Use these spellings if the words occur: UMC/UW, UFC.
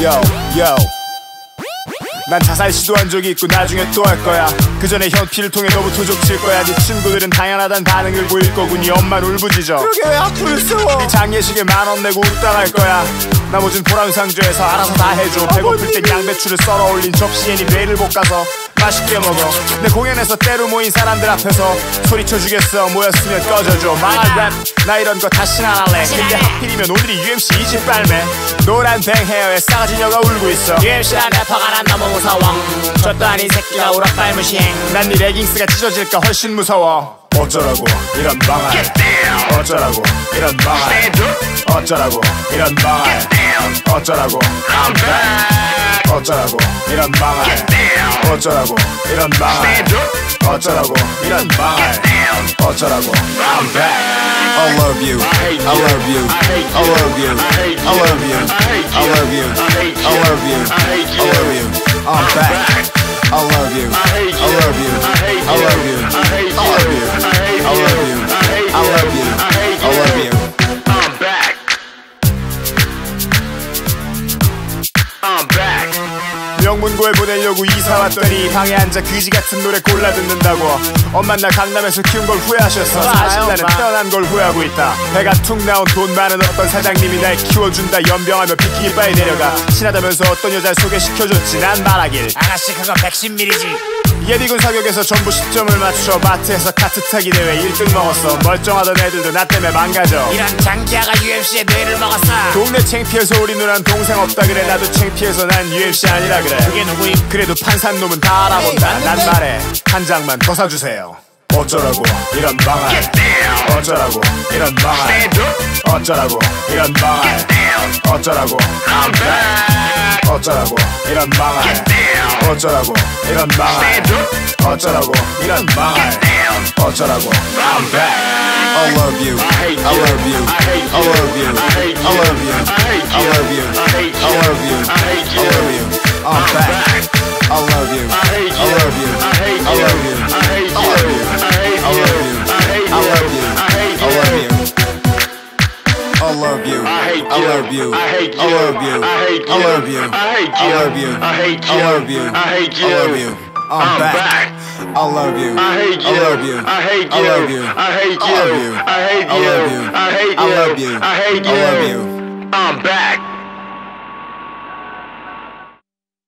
Yo. 난 자살 시도한 적이 있고 나중에 또 할 거야. 그 전에 현피를 통해 너부터 족칠 거야. 네 친구들은 당연하단 반응을 보일 거고 네 엄마는 울부짖어. 그러게 왜 악플을 써? 네 장례식에 10,000원 내고 웃당할 거야. 나머진 보람상조에서 알아서 다 해줘. 배고플 땐 양배추를 썰어 올린 접시에 네 뇌를 볶아서 맛있게 먹어. 내 공연에서 때로 모인 사람들 앞에서 소리쳐 주겠어. 모였으면 꺼져줘. 망할 랩 나 이런 거 다신 안 할래. 근데 하필이면 오늘이 UMC 20발매. 노란 뱅 헤어에 싸가지녀가 울고 있어. UMC란 래퍼가 난 너무 무서워. 저 또 아닌 새끼가 울어 빨 무시해. 난 네 레깅스가 찢어질까 훨씬 무서워. 어쩌라고 이런 망할. 어쩌라고 이런 망할. 어쩌라고 이런 망할. 어쩌라고 어쩌라고 이런 망할. 어쩌라고 이런 망할. 어쩌라고 이런 망할. 어쩌라고 I'm back. I love you. I love you. I love you. I love you. I love you. I love you. I love you. I'm back. I love you. I love you. I love you. I love you. I love you. I love you. I love you. I'm back. I'm back. 명문고에 보내려고 이사 왔더니 방에 앉아 그지같은 노래 골라 듣는다고. 엄만 나 강남에서 키운 걸 후회하셨어. 사실 나는 태어난 걸 후회하고 있다. 배가 툭 나온 돈 많은 어떤 사장님이 날 키워준다 연병하며 비키니 바에 내려가 친하다면서 어떤 여자를 소개시켜줬지. 난 말하길 아가씨 그거 110ml지. 예비군 사격에서 전부 10점을 맞춰 마트에서 카트 타기 대회 1등 먹었어. 멀쩡하던 애들도 나 때문에 망가져. 이런 장기아가 UMC의 뇌를 먹었어. 동네 창피해서 우리 누난 동생 없다 그래. 나도 창피해서 난 UFC 아니라 그래. 그게 누구임? 그래도 판산 놈은 다 알아본다. 난 말해 한 장만 더 사주세요. 어쩌라고 이런 망할. 어쩌라고 이런 망할. 어쩌라고 이런 망할. 어쩌라고 I'm back. 어쩌라고 이런 망할. 어쩌라고 이런 망할. 어쩌라고 이런 망할. 어쩌라고 I'm back. I love you. I love you. I love you. I love you. I love you. I love you. I love you. I'm back. I love you. I love you. I love you. I love you. I love you. I love you. I love you. I love you. I love you. I hate you. I love you. I love you. I love you. I hate you. I love you. I hate you. I love you. I'm back. I love you. I hate you. I love you. I hate you. I hate you. I hate you. I hate you. I love you. I hate you. I love you. I'm back.